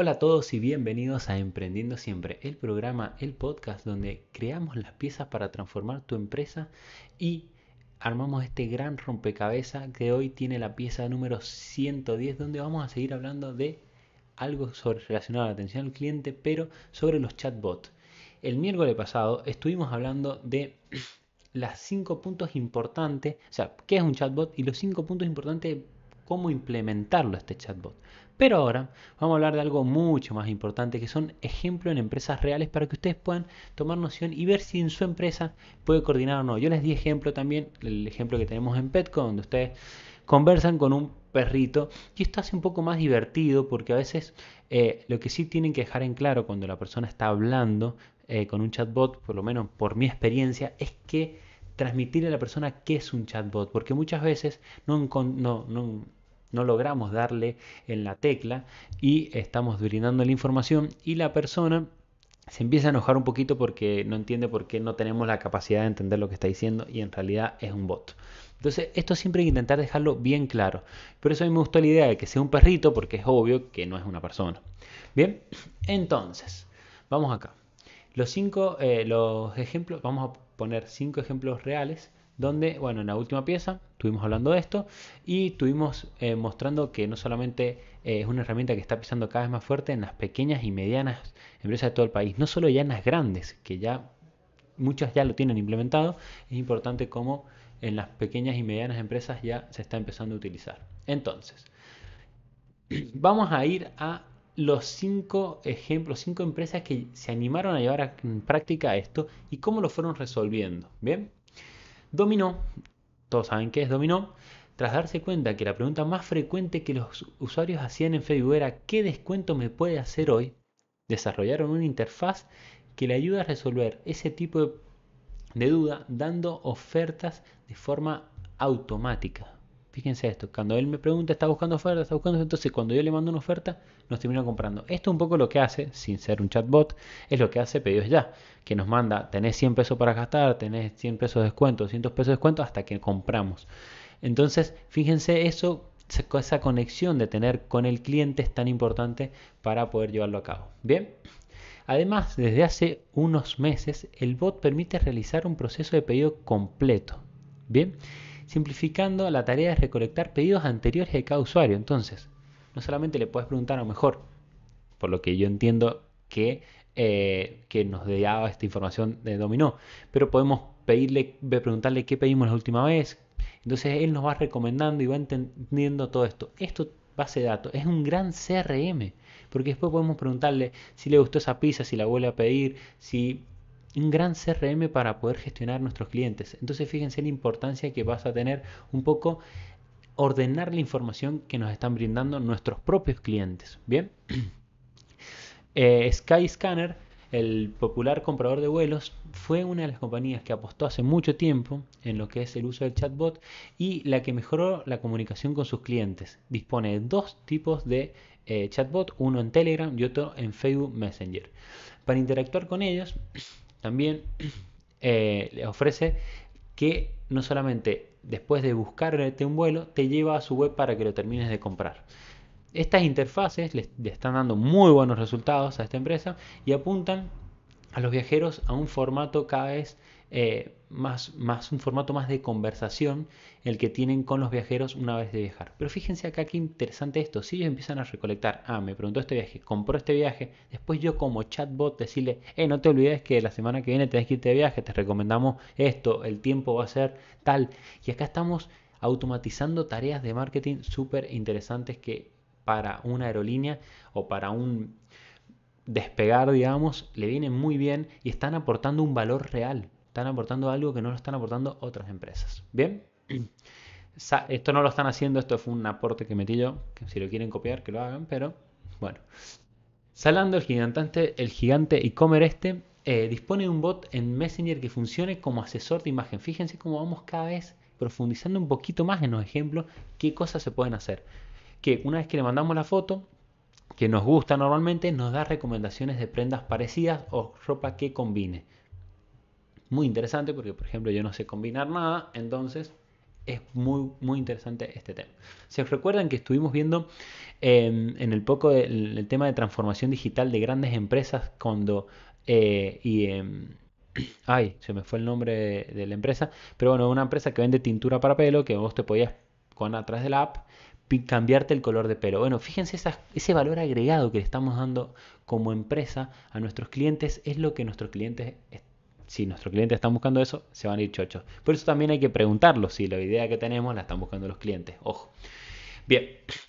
Hola a todos y bienvenidos a Emprendiendo Siempre, el programa, el podcast donde creamos las piezas para transformar tu empresa y armamos este gran rompecabezas que hoy tiene la pieza número 110, donde vamos a seguir hablando de algo relacionado a la atención al cliente, pero sobre los chatbots. El miércoles pasado estuvimos hablando de las 5 puntos importantes, o sea, qué es un chatbot y los 5 puntos importantes de cómo implementarlo este chatbot. Pero ahora vamos a hablar de algo mucho más importante, que son ejemplos en empresas reales para que ustedes puedan tomar noción y ver si en su empresa puede coordinar o no. Yo les di ejemplo también, el ejemplo que tenemos en Petco, donde ustedes conversan con un perrito, y esto hace un poco más divertido porque a veces lo que sí tienen que dejar en claro cuando la persona está hablando con un chatbot, por lo menos por mi experiencia, es que transmitirle a la persona qué es un chatbot, porque muchas veces no logramos darle en la tecla y estamos brindando la información y la persona se empieza a enojar un poquito porque no entiende por qué no tenemos la capacidad de entender lo que está diciendo y en realidad es un bot. Entonces esto siempre hay que intentar dejarlo bien claro. Por eso a mí me gustó la idea de que sea un perrito porque es obvio que no es una persona. Bien, entonces vamos acá. Los ejemplos, vamos a poner 5 ejemplos reales donde, bueno, en la última pieza estuvimos hablando de esto y estuvimos mostrando que no solamente es una herramienta que está pisando cada vez más fuerte en las pequeñas y medianas empresas de todo el país, no solo ya en las grandes, que ya muchas ya lo tienen implementado, es importante cómo en las pequeñas y medianas empresas ya se está empezando a utilizar. Entonces, vamos a ir a los 5 ejemplos, 5 empresas que se animaron a llevar en práctica esto y cómo lo fueron resolviendo, ¿bien? Dominó, todos saben qué es Dominó, tras darse cuenta que la pregunta más frecuente que los usuarios hacían en Facebook era ¿qué descuento me puede hacer hoy? Desarrollaron una interfaz que le ayuda a resolver ese tipo de duda dando ofertas de forma automática. Fíjense esto, cuando él me pregunta, está buscando ofertas, entonces cuando yo le mando una oferta, nos termina comprando. Esto un poco lo que hace, sin ser un chatbot, es lo que hace Pedidos Ya, que nos manda, tenés 100 pesos para gastar, tenés 100 pesos de descuento, 200 pesos de descuento, hasta que compramos. Entonces, fíjense eso, esa conexión de tener con el cliente es tan importante para poder llevarlo a cabo. Bien. Además, desde hace unos meses, el bot permite realizar un proceso de pedido completo. Bien. Simplificando la tarea de recolectar pedidos anteriores de cada usuario. Entonces, no solamente le puedes preguntar, a lo mejor, por lo que yo entiendo que nos daba esta información de Dominó, pero podemos preguntarle qué pedimos la última vez. Entonces, él nos va recomendando y va entendiendo todo esto. Esto, base de datos, es un gran CRM, porque después podemos preguntarle si le gustó esa pizza, si la vuelve a pedir, si... Un gran CRM para poder gestionar nuestros clientes. Entonces fíjense la importancia que vas a tener un poco ordenar la información que nos están brindando nuestros propios clientes. Bien, Skyscanner, el popular comprador de vuelos, fue una de las compañías que apostó hace mucho tiempo en lo que es el uso del chatbot y la que mejoró la comunicación con sus clientes. Dispone de 2 tipos de chatbot, uno en Telegram y otro en Facebook Messenger. Para interactuar con ellos, también les ofrece que no solamente después de buscarte un vuelo, te lleva a su web para que lo termines de comprar. Estas interfaces le están dando muy buenos resultados a esta empresa y apuntan a los viajeros a un formato cada vez un formato más de conversación el que tienen con los viajeros una vez de viajar. Pero fíjense acá qué interesante esto. Si ellos empiezan a recolectar, me preguntó este viaje, compró este viaje, después yo como chatbot decirle, no te olvides que la semana que viene tenés que irte de viaje, te recomendamos esto, el tiempo va a ser tal. Y acá estamos automatizando tareas de marketing súper interesantes que para una aerolínea o para un despegar, digamos, le vienen muy bien y están aportando un valor real. Están aportando algo que no lo están aportando otras empresas. Bien, esto no lo están haciendo, esto fue un aporte que metí yo, que si lo quieren copiar que lo hagan, pero bueno. Salando, el gigante e-commerce dispone de un bot en Messenger que funcione como asesor de imagen. Fíjense cómo vamos cada vez profundizando un poquito más en los ejemplos, qué cosas se pueden hacer. Que una vez que le mandamos la foto que nos gusta normalmente, nos da recomendaciones de prendas parecidas o ropa que combine. Muy interesante porque, por ejemplo, yo no sé combinar nada, entonces es muy, muy interesante este tema. ¿Se recuerdan que estuvimos viendo en el poco el tema de transformación digital de grandes empresas cuando... ay, se me fue el nombre de la empresa. Pero bueno, una empresa que vende tintura para pelo, que vos te podías, con atrás de la app, cambiarte el color de pelo. Bueno, fíjense ese valor agregado que le estamos dando como empresa a nuestros clientes. Es lo que nuestros clientes, si nuestros clientes están buscando eso, se van a ir chochos. Por eso también hay que preguntarlo si la idea que tenemos la están buscando los clientes. Ojo. Bien,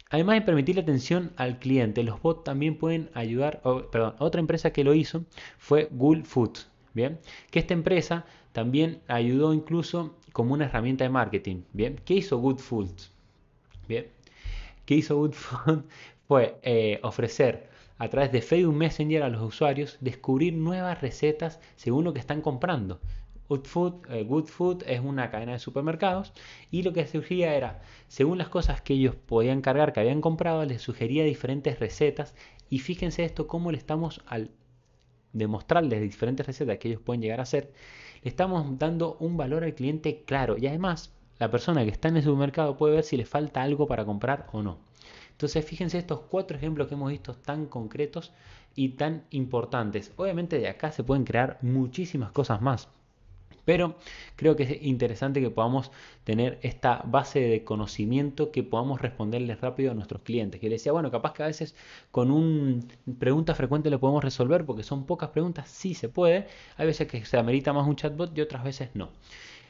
además de permitirle atención al cliente, los bots también pueden ayudar. Otra empresa que lo hizo fue Goodfood. Bien, que esta empresa también ayudó incluso como una herramienta de marketing. Bien, ¿qué hizo Goodfood? Bien, ¿qué hizo Goodfood? Fue ofrecer a través de Facebook Messenger a los usuarios descubrir nuevas recetas según lo que están comprando. Goodfood es una cadena de supermercados y lo que surgía era, según las cosas que ellos podían cargar, que habían comprado, les sugería diferentes recetas. Y fíjense esto, cómo le estamos, al demostrarles diferentes recetas que ellos pueden llegar a hacer, le estamos dando un valor al cliente claro. Y además, la persona que está en el supermercado puede ver si le falta algo para comprar o no. Entonces, fíjense estos 4 ejemplos que hemos visto tan concretos y tan importantes. Obviamente de acá se pueden crear muchísimas cosas más, pero creo que es interesante que podamos tener esta base de conocimiento, que podamos responderles rápido a nuestros clientes. Que les decía, bueno, capaz que a veces con una pregunta frecuente lo podemos resolver porque son pocas preguntas. Sí se puede. Hay veces que se amerita más un chatbot y otras veces no.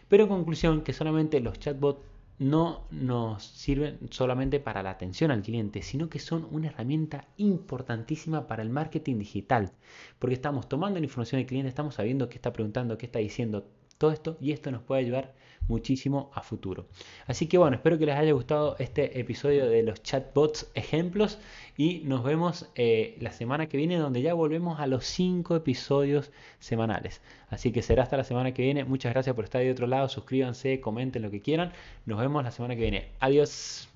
Pero en conclusión, que solamente los chatbots no nos sirven solamente para la atención al cliente, sino que son una herramienta importantísima para el marketing digital. Porque estamos tomando la información del cliente, estamos sabiendo qué está preguntando, qué está diciendo, todo esto, y esto nos puede ayudar muchísimo a futuro. Así que bueno, espero que les haya gustado este episodio de los chatbots ejemplos y nos vemos la semana que viene, donde ya volvemos a los 5 episodios semanales. Así que será hasta la semana que viene. Muchas gracias por estar de otro lado. Suscríbanse, comenten lo que quieran. Nos vemos la semana que viene. Adiós.